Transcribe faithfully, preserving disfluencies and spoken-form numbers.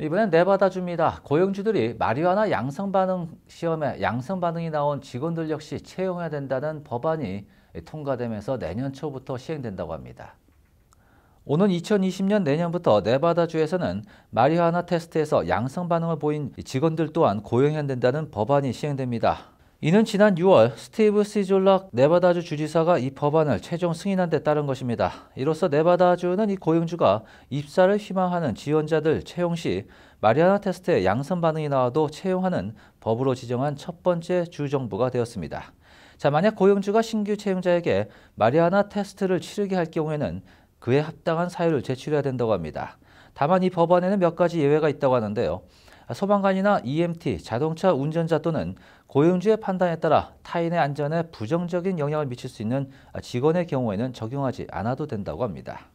이번엔 네바다주입니다. 고용주들이 마리화나 양성반응 시험에 양성반응이 나온 직원들 역시 채용해야 된다는 법안이 통과되면서 내년 초부터 시행된다고 합니다. 오는 이천이십 년 내년부터 네바다주에서는 마리화나 테스트에서 양성반응을 보인 직원들 또한 고용해야 된다는 법안이 시행됩니다. 이는 지난 유월 스티브 시졸락 네바다주 주지사가 이 법안을 최종 승인한 데 따른 것입니다. 이로써 네바다주는 이 고용주가 입사를 희망하는 지원자들 채용 시 마리아나 테스트에 양성 반응이 나와도 채용하는 법으로 지정한 첫 번째 주정부가 되었습니다. 자, 만약 고용주가 신규 채용자에게 마리아나 테스트를 치르게 할 경우에는 그에 합당한 사유를 제출해야 된다고 합니다. 다만 이 법안에는 몇 가지 예외가 있다고 하는데요. 소방관이나 이엠티, 자동차 운전자 또는 고용주의 판단에 따라 타인의 안전에 부정적인 영향을 미칠 수 있는 직원의 경우에는 적용하지 않아도 된다고 합니다.